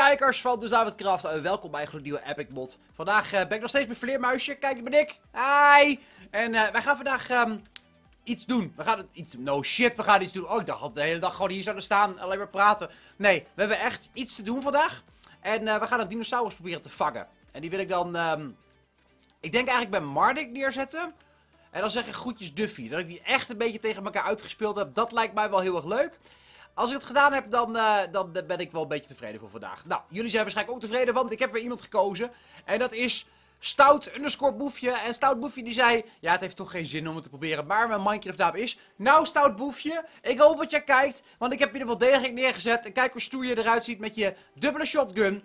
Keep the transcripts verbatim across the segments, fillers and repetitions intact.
kijkers van DusDavidCraft, uh, welkom bij een gloednieuwe EpicBot. Vandaag uh, ben ik nog steeds mijn vleermuisje. Kijk, ik ben ik. Hi! En uh, wij gaan vandaag um, iets doen. We gaan iets doen. No shit, we gaan iets doen. Oh, ik dacht de hele dag gewoon hier zouden staan, alleen maar praten. Nee, we hebben echt iets te doen vandaag. En uh, we gaan een dinosaurus proberen te vangen. En die wil ik dan, um, ik denk eigenlijk bij Mardik neerzetten. En dan zeg ik groetjes Duffy. Dat ik die echt een beetje tegen elkaar uitgespeeld heb, dat lijkt mij wel heel erg leuk. Als ik het gedaan heb, dan, uh, dan ben ik wel een beetje tevreden voor vandaag. Nou, jullie zijn waarschijnlijk ook tevreden, want ik heb weer iemand gekozen. En dat is Stout underscore Boefje. En Stout_Boefje die zei, ja, het heeft toch geen zin om het te proberen, maar mijn Minecraft daar is. Nou, Stout_Boefje, ik hoop dat jij kijkt, want ik heb je er wel degelijk neergezet. En kijk hoe stoer je eruit ziet met je dubbele shotgun.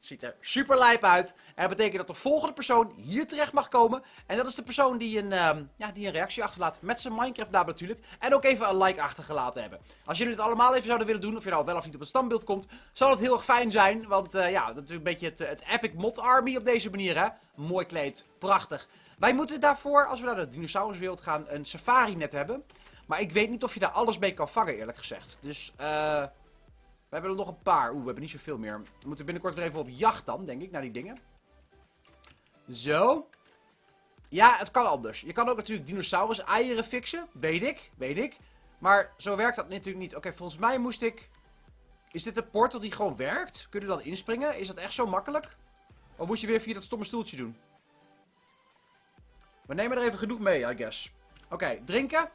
Ziet er super lijp uit. En dat betekent dat de volgende persoon hier terecht mag komen. En dat is de persoon die een, um, ja, die een reactie achterlaat met zijn Minecraft naam natuurlijk. En ook even een like achtergelaten hebben. Als jullie het allemaal even zouden willen doen, of je nou wel of niet op het standbeeld komt, zou dat heel erg fijn zijn. Want uh, ja, dat is een beetje het, het Epic Mod Army op deze manier, hè. Mooi kleed, prachtig. Wij moeten daarvoor, als we naar de dinosauruswereld gaan, een safari net hebben. Maar ik weet niet of je daar alles mee kan vangen, eerlijk gezegd. Dus, eh... Uh... we hebben er nog een paar. Oeh, we hebben niet zoveel meer. We moeten binnenkort weer even op jacht dan, denk ik, naar die dingen. Zo. Ja, het kan anders. Je kan ook natuurlijk dinosaurus-eieren fixen. Weet ik, weet ik. Maar zo werkt dat natuurlijk niet. Oké, okay, volgens mij moest ik... Is dit een portal die gewoon werkt? Kunnen we dan inspringen? Is dat echt zo makkelijk? Of moet je weer via dat stomme stoeltje doen? We nemen er even genoeg mee, I guess. Oké, okay, drinken.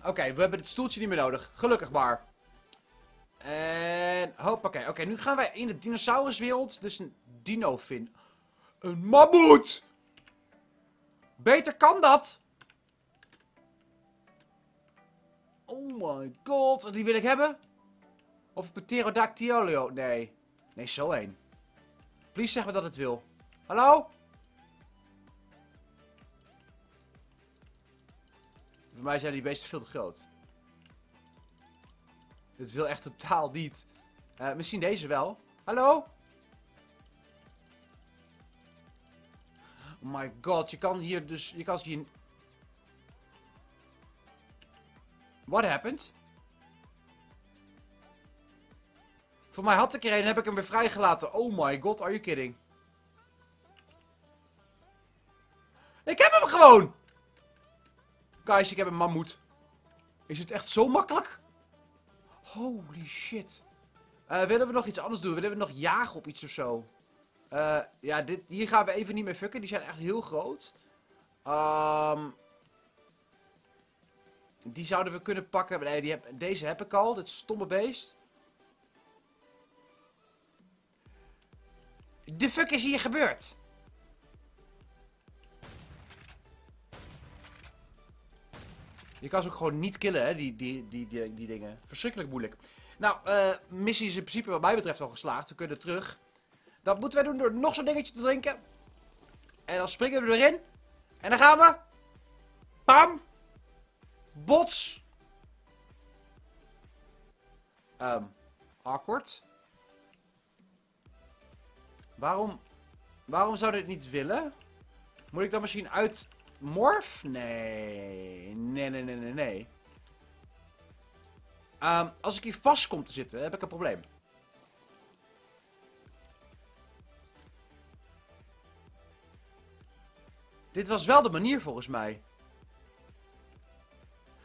Oké, okay, we hebben het stoeltje niet meer nodig. Gelukkig maar. En... hoppakee. Oké, okay, nu gaan wij in de dinosauruswereld dus een dino vinden. Een mammoet! Beter kan dat! Oh my god. Die wil ik hebben? Of een pterodactylio? Nee. Nee, zo één. Please zeg me dat het wil. Hallo? Voor mij zijn die beesten veel te groot. Dit wil echt totaal niet. Uh, misschien deze wel. Hallo? Oh my god, je kan hier dus... Je kan hier... What happened? Voor mij had ik er een en heb ik hem weer vrijgelaten. Oh my god, are you kidding? Ik heb hem gewoon! Guys, ik heb een mammoet. Is het echt zo makkelijk? Holy shit. Uh, willen we nog iets anders doen? Willen we nog jagen op iets of zo? Uh, ja, dit, hier gaan we even niet mee fucken. Die zijn echt heel groot. Um, die zouden we kunnen pakken. Nee, die heb, deze heb ik al. Dit stomme beest. De fuck is hier gebeurd? Je kan ze ook gewoon niet killen, hè, die, die, die, die, die dingen. Verschrikkelijk moeilijk. Nou, uh, missie is in principe wat mij betreft al geslaagd. We kunnen terug. Dat moeten wij doen door nog zo'n dingetje te drinken. En dan springen we erin. En dan gaan we. Bam. Bots. Um, awkward. Waarom, waarom zou dit niet willen? Moet ik dan misschien uit... Morph? Nee. Nee, nee, nee, nee, nee. Um, als ik hier vast kom te zitten, heb ik een probleem. Dit was wel de manier volgens mij.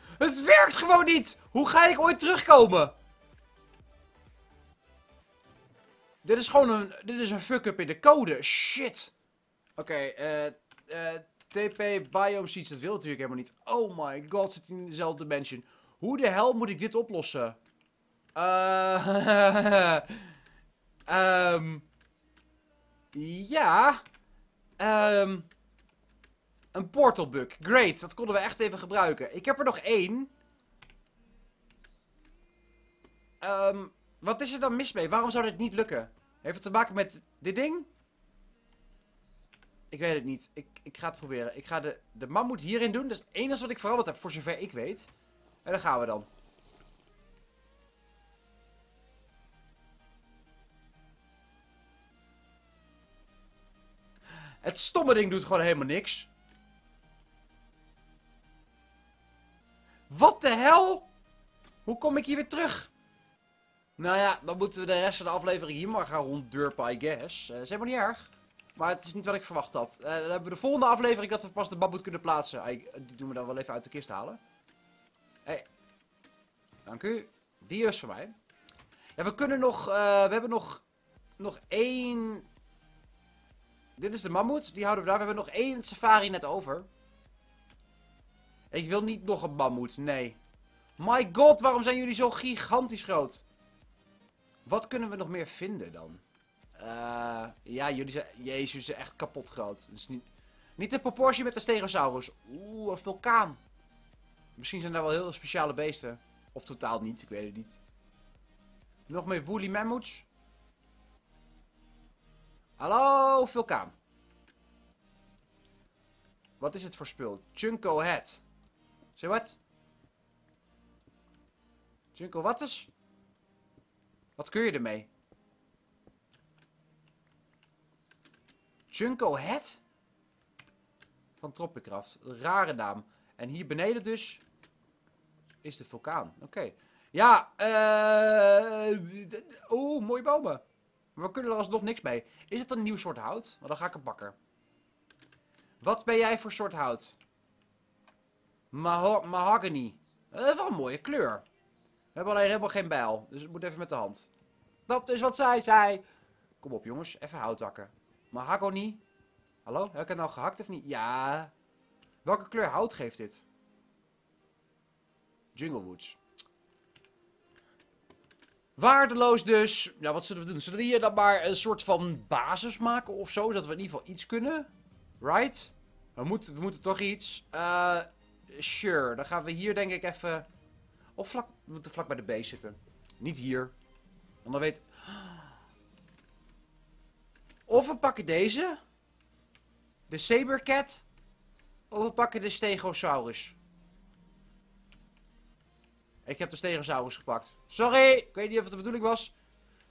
Het werkt gewoon niet! Hoe ga ik ooit terugkomen? Dit is gewoon een... Dit is een fuck-up in de code. Shit. Oké, okay, eh... Uh, uh, T P, biome seeds, dat wil natuurlijk helemaal niet. Oh my god, zit in dezelfde dimension. Hoe de hel moet ik dit oplossen? Uh, um, ja. Um, een portal bug. Great, dat konden we echt even gebruiken. Ik heb er nog één. Um, wat is er dan mis mee? Waarom zou dit niet lukken? Heeft het te maken met dit ding? Ik weet het niet. Ik, ik ga het proberen. Ik ga de, de mammoet hierin doen. Dat is het enige wat ik veranderd heb, voor zover ik weet. En dan gaan we dan. Het stomme ding doet gewoon helemaal niks. Wat de hel? Hoe kom ik hier weer terug? Nou ja, dan moeten we de rest van de aflevering hier maar gaan ronddurpen, I guess. Uh, is helemaal niet erg. Maar het is niet wat ik verwacht had. Uh, dan hebben we de volgende aflevering dat we pas de baboet kunnen plaatsen. Uh, die doen we dan wel even uit de kist halen. Hey. Dank u. Die is voor mij. Ja, we kunnen nog... Uh, we hebben nog... Nog één... Dit is de mammoet. Die houden we daar. We hebben nog één safari net over. Ik wil niet nog een mammoet. Nee. My god, waarom zijn jullie zo gigantisch groot? Wat kunnen we nog meer vinden dan? Uh, ja, jullie zijn... Jezus, ze zijn echt kapot groot. Dus niet, niet de proportie met de stegosaurus. Oeh, een vulkaan. Misschien zijn daar wel heel speciale beesten. Of totaal niet, ik weet het niet. Nog meer woolly mammoets. Hallo, vulkaan. Wat is het voor spul? Chunko head. Zeg wat? Chunko wat is? Wat kun je ermee? Chunko head? Van Tropicraft. Rare naam. En hier beneden dus... is de vulkaan. Oké. Okay. Ja, eh... Uh... Oeh, mooie bomen. Maar we kunnen er alsnog niks mee. Is het een nieuw soort hout? Nou, dan ga ik hem pakken. Wat ben jij voor soort hout? Maho mahogany. Uh, wel een mooie kleur. We hebben alleen helemaal geen bijl. Dus het moet even met de hand. Dat is wat zij zei. Kom op jongens, even hout hakken. Mahogany. Hallo, heb ik het nou gehakt of niet? Ja. Welke kleur hout geeft dit? Junglewoods. Waardeloos dus. Nou, wat zullen we doen? Zullen we hier dan maar een soort van basis maken of zo? Zodat we in ieder geval iets kunnen. Right? We moeten, we moeten toch iets. Uh, sure. Dan gaan we hier denk ik even... Of vlak, we moeten vlak bij de base zitten. Niet hier. Want dan weet... Of we pakken deze. De Sabercat. Of we pakken de Stegosaurus. Ik heb de Stegosaurus gepakt. Sorry! Ik weet niet of het de bedoeling was.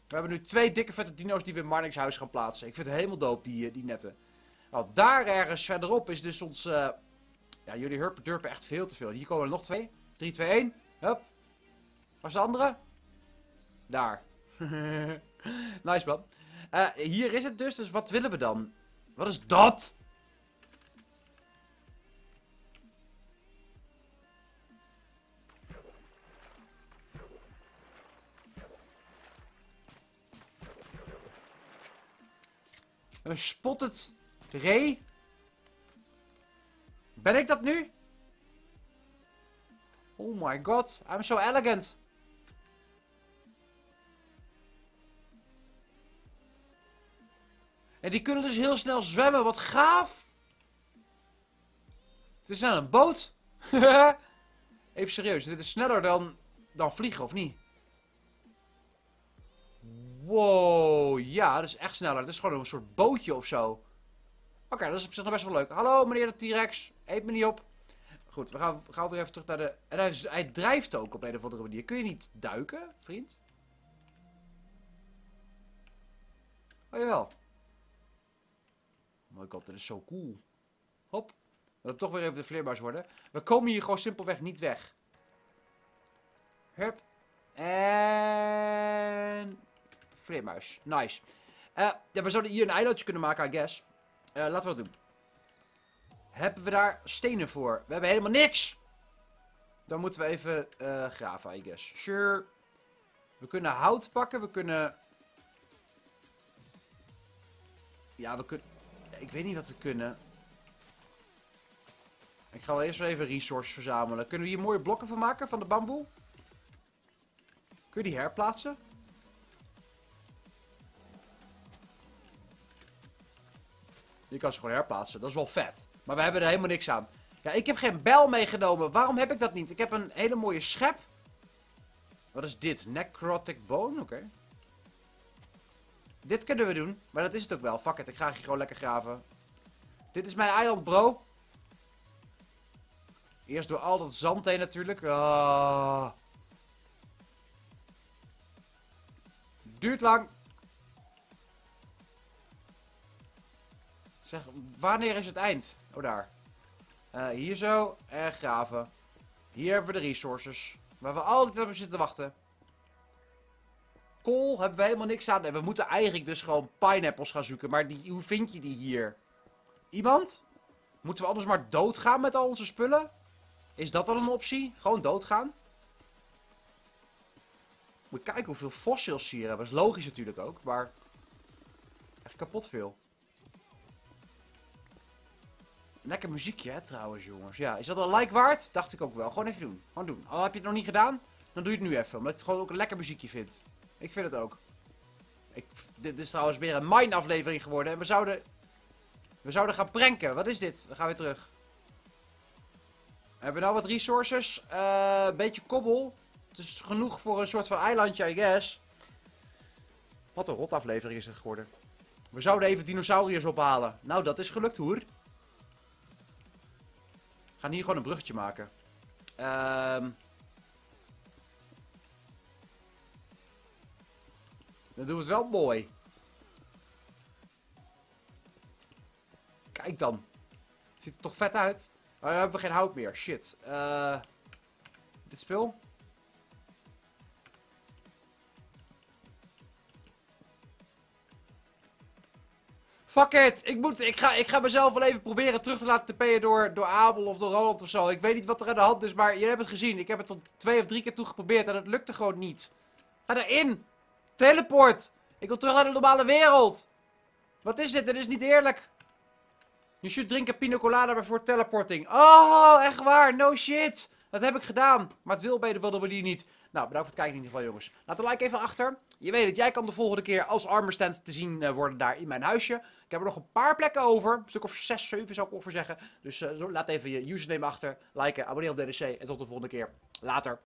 We hebben nu twee dikke vette dino's die we in Marnixhuis gaan plaatsen. Ik vind het helemaal dope, die, die netten. Nou, daar ergens verderop is dus ons... Uh... Ja, jullie hurpen-durpen echt veel te veel. Hier komen er nog twee. drie, twee, één. Hup. Waar is de andere? Daar. Nice, man. Uh, hier is het dus. Dus wat willen we dan? Wat is dat? Een spotted ree. Ben ik dat nu? Oh my god, I'm so elegant. En die kunnen dus heel snel zwemmen, wat gaaf. Dit is nou een boot. Even serieus, dit is sneller dan, dan vliegen, of niet? Wow, ja, dat is echt sneller. Het is gewoon een soort bootje of zo. Oké, okay, dat is op zich nog best wel leuk. Hallo, meneer de T-Rex. Eet me niet op. Goed, we gaan, we gaan weer even terug naar de... En hij, hij drijft ook op een of andere manier. Kun je niet duiken, vriend? Oh, jawel. Oh my god, dat is zo cool. Hop. Dat we toch weer even de vleermuis worden. We komen hier gewoon simpelweg niet weg. Hup. En... vleermuis. Nice. Uh, ja, we zouden hier een eilandje kunnen maken, I guess. Uh, laten we dat doen. Hebben we daar stenen voor? We hebben helemaal niks! Dan moeten we even uh, graven, I guess. Sure. We kunnen hout pakken. We kunnen... Ja, we kunnen... Ik weet niet wat we kunnen. Ik ga wel eerst wel even resources verzamelen. Kunnen we hier mooie blokken van maken, van de bamboe? Kun je die herplaatsen? Je kan ze gewoon herplaatsen. Dat is wel vet. Maar we hebben er helemaal niks aan. Ja, ik heb geen bijl meegenomen. Waarom heb ik dat niet? Ik heb een hele mooie schep. Wat is dit? Necrotic bone? Oké. Okay. Dit kunnen we doen. Maar dat is het ook wel. Fuck it. Ik ga hier gewoon lekker graven. Dit is mijn eiland, bro. Eerst door al dat zand heen natuurlijk. Oh. Duurt lang. Zeg, wanneer is het eind? Oh, daar. Uh, hier zo. En graven. Hier hebben we de resources. Waar we altijd op zitten te wachten. Kool hebben we helemaal niks aan. En we moeten eigenlijk dus gewoon pineapples gaan zoeken. Maar die, hoe vind je die hier? Iemand? Moeten we anders maar doodgaan met al onze spullen? Is dat dan een optie? Gewoon doodgaan? Moet kijken hoeveel fossils hier hebben. Dat is logisch natuurlijk ook, maar... echt kapot veel. Lekker muziekje, hè, trouwens, jongens. Ja, is dat een like waard? Dacht ik ook wel. Gewoon even doen. Gewoon doen. Al heb je het nog niet gedaan, dan doe je het nu even. Omdat je het gewoon ook een lekker muziekje vindt. Ik vind het ook. Ik, dit is trouwens weer een mine aflevering geworden. En we zouden... we zouden gaan pranken. Wat is dit? We gaan weer terug. Hebben we nou wat resources? Uh, een beetje kobbel. Het is genoeg voor een soort van eilandje, I guess. Wat een rot aflevering is het geworden. We zouden even dinosauriërs ophalen. Nou, dat is gelukt, hoor. We gaan hier gewoon een bruggetje maken. Um... Dan doen we het wel mooi. Kijk dan. Ziet er toch vet uit. Maar dan hebben we geen hout meer. Shit. Uh, dit spul. Fuck it. Ik, moet, ik, ga, ik ga mezelf wel even proberen terug te laten tp'en door, door Abel of door Roland of zo. Ik weet niet wat er aan de hand is, maar jullie hebben het gezien. Ik heb het tot twee of drie keer toe geprobeerd en het lukte gewoon niet. Ga daarin. Teleport. Ik wil terug naar de normale wereld. Wat is dit? Dit is niet eerlijk. Je should drinken pina colada voor teleporting. Oh, echt waar. No shit. Dat heb ik gedaan. Maar het wil bij de Waddle Dee niet. Nou, bedankt voor het kijken in ieder geval, jongens. Laat een like even achter. Je weet het, jij kan de volgende keer als Armorstand te zien worden daar in mijn huisje. Ik heb er nog een paar plekken over. Een stuk of zes, zeven zou ik ongeveer zeggen. Dus uh, laat even je username achter. Liken, abonneer op D D C. En tot de volgende keer. Later.